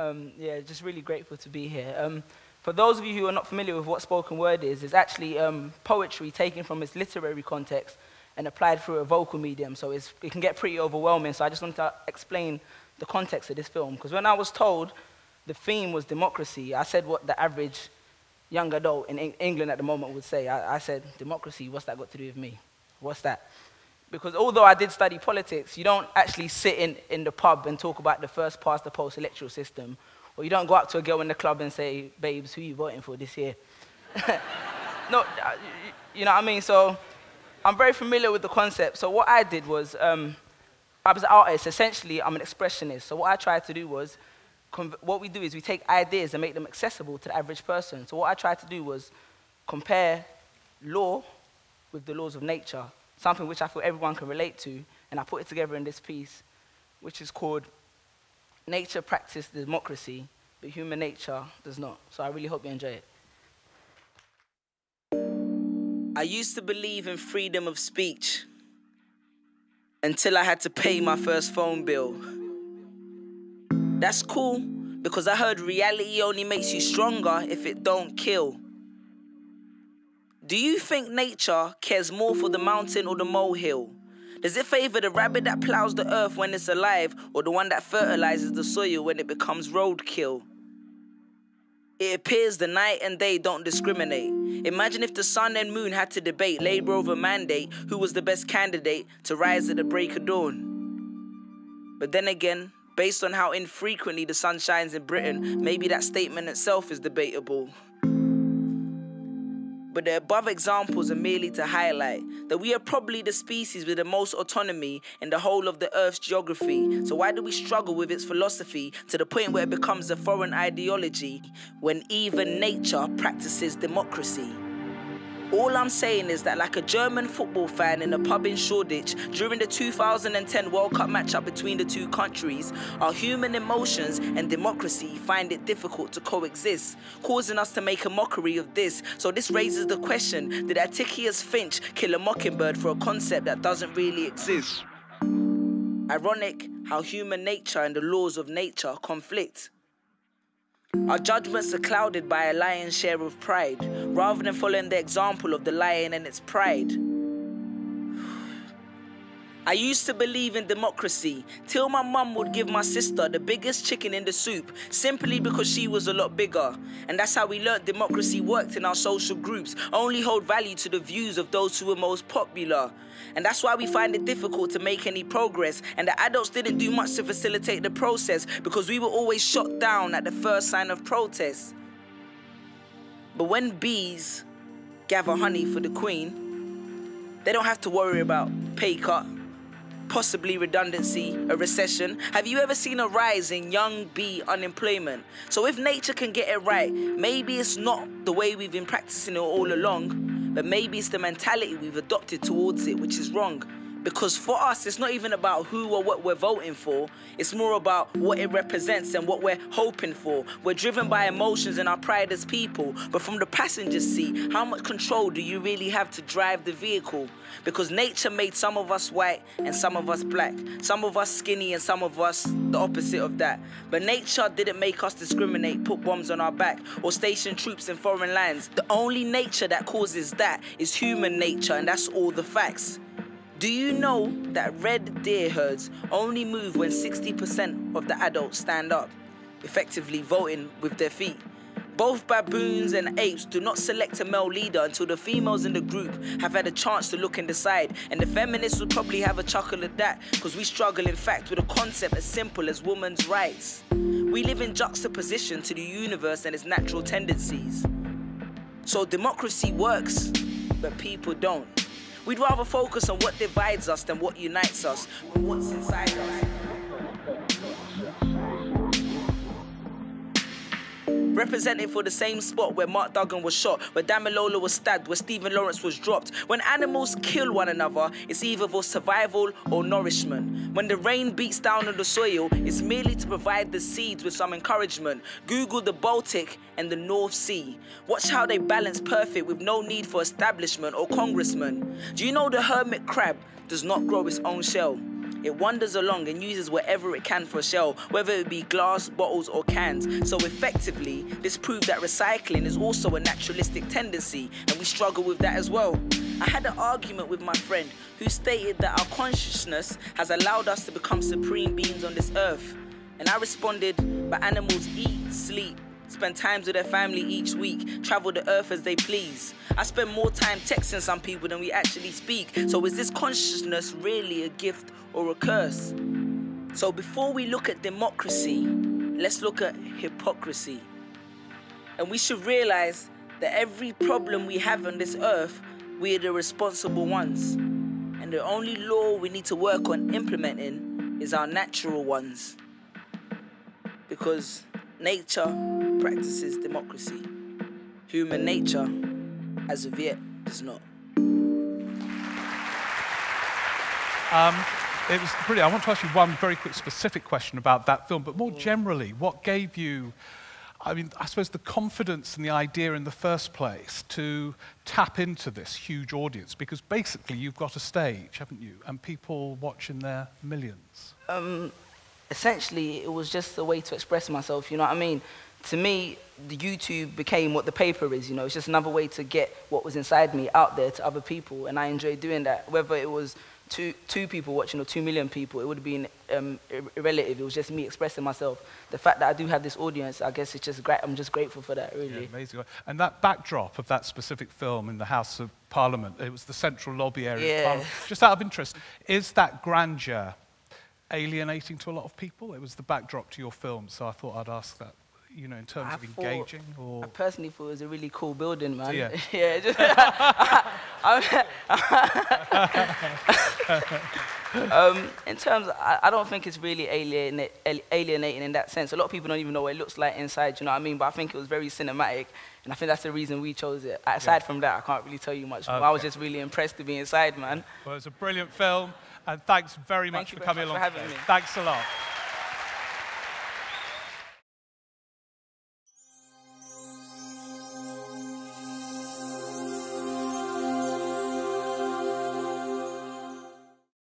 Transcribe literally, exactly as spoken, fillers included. Um, yeah, just really grateful to be here. Um, for those of you who are not familiar with what spoken word is, it's actually um, poetry taken from its literary context and applied through a vocal medium, so it's, it can get pretty overwhelming, so I just wanted to explain the context of this film. Because when I was told the theme was democracy, I said what the average young adult in Eng England at the moment would say. I, I said, democracy, what's that got to do with me? What's that? Because although I did study politics, you don't actually sit in, in the pub and talk about the first past the post electoral system, or you don't go up to a girl in the club and say, babes, who are you voting for this year? No, you know what I mean? So I'm very familiar with the concept. So what I did was, um, I was an artist. Essentially, I'm an expressionist. So what I tried to do was, what we do is we take ideas and make them accessible to the average person. So what I tried to do was compare law with the laws of nature, something which I feel everyone can relate to, and I put it together in this piece, which is called Nature Practices Democracy, but Human Nature Does Not. So I really hope you enjoy it. I used to believe in freedom of speech until I had to pay my first phone bill. That's cool, because I heard reality only makes you stronger if it don't kill. Do you think nature cares more for the mountain or the molehill? Does it favor the rabbit that plows the earth when it's alive, or the one that fertilizes the soil when it becomes roadkill? It appears the night and day don't discriminate. Imagine if the sun and moon had to debate, labor over mandate, who was the best candidate to rise at the break of dawn. But then again, based on how infrequently the sun shines in Britain, maybe that statement itself is debatable. But the above examples are merely to highlight that we are probably the species with the most autonomy in the whole of the Earth's geography. So why do we struggle with its philosophy to the point where it becomes a foreign ideology when even nature practices democracy? All I'm saying is that, like a German football fan in a pub in Shoreditch during the two thousand ten World Cup matchup between the two countries, our human emotions and democracy find it difficult to coexist, causing us to make a mockery of this. So this raises the question, did Atticus Finch kill a mockingbird for a concept that doesn't really exist? Ironic how human nature and the laws of nature conflict. Our judgments are clouded by a lion's share of pride, rather than following the example of the lion and its pride. I used to believe in democracy, till my mum would give my sister the biggest chicken in the soup, simply because she was a lot bigger. And that's how we learnt democracy worked in our social groups, only hold value to the views of those who were most popular. And that's why we find it difficult to make any progress, and the adults didn't do much to facilitate the process, because we were always shot down at the first sign of protest. But when bees gather honey for the queen, they don't have to worry about pay cut, possibly redundancy, a recession. Have you ever seen a rise in young bee unemployment? So if nature can get it right, maybe it's not the way we've been practicing it all along, but maybe it's the mentality we've adopted towards it, which is wrong. Because for us, it's not even about who or what we're voting for. It's more about what it represents and what we're hoping for. We're driven by emotions and our pride as people. But from the passenger seat, how much control do you really have to drive the vehicle? Because nature made some of us white and some of us black. Some of us skinny and some of us the opposite of that. But nature didn't make us discriminate, put bombs on our back, or station troops in foreign lands. The only nature that causes that is human nature, and that's all the facts. Do you know that red deer herds only move when sixty percent of the adults stand up, effectively voting with their feet? Both baboons and apes do not select a male leader until the females in the group have had a chance to look and decide. And the feminists would probably have a chuckle at that, because we struggle, in fact, with a concept as simple as women's rights. We live in juxtaposition to the universe and its natural tendencies. So democracy works, but people don't. We'd rather focus on what divides us than what unites us, but what's inside us. Represented for the same spot where Mark Duggan was shot, where Damilola was stabbed, where Stephen Lawrence was dropped. When animals kill one another, it's either for survival or nourishment. When the rain beats down on the soil, it's merely to provide the seeds with some encouragement. Google the Baltic and the North Sea. Watch how they balance perfect with no need for establishment or congressmen. Do you know the hermit crab does not grow its own shell? It wanders along and uses whatever it can for a shell, whether it be glass, bottles or cans. So effectively, this proved that recycling is also a naturalistic tendency, and we struggle with that as well. I had an argument with my friend who stated that our consciousness has allowed us to become supreme beings on this earth. And I responded, but animals eat, sleep, spend times with their family each week, travel the earth as they please. I spend more time texting some people than we actually speak. So is this consciousness really a gift or a curse? So before we look at democracy, let's look at hypocrisy. And we should realize that every problem we have on this earth, we are the responsible ones. And the only law we need to work on implementing is our natural ones. Because nature practices democracy. Human nature, as of yet, does not. Um, it was brilliant. I want to ask you one very quick specific question about that film, but more generally, what gave you, I mean, I suppose the confidence and the idea in the first place to tap into this huge audience? Because basically you've got a stage, haven't you? And people watch in their millions. Um, essentially, it was just a way to express myself, you know what I mean? To me, the YouTube became what the paper is, you know. It's just another way to get what was inside me out there to other people, and I enjoyed doing that. Whether it was two, two people watching or two million people, it would have been um, irrelative. It was just me expressing myself. The fact that I do have this audience, I guess it's just great. I'm just grateful for that, really. Yeah, amazing. And that backdrop of that specific film in the House of Parliament, it was the central lobby area yeah. of Parliament. Just out of interest, is that grandeur alienating to a lot of people? It was the backdrop to your film, so I thought I'd ask that. You know, in terms I of engaging? Or? I personally thought it was a really cool building, man. Yeah. yeah just, um, in terms of, I, I don't think it's really alienate, alienating in that sense. A lot of people don't even know what it looks like inside, you know what I mean? But I think it was very cinematic, and I think that's the reason we chose it. Aside yeah. from that, I can't really tell you much. Okay. I was just really impressed to be inside, man. Well, it was a brilliant film, and thanks very Thank much for very coming much along for having me. Thanks a lot.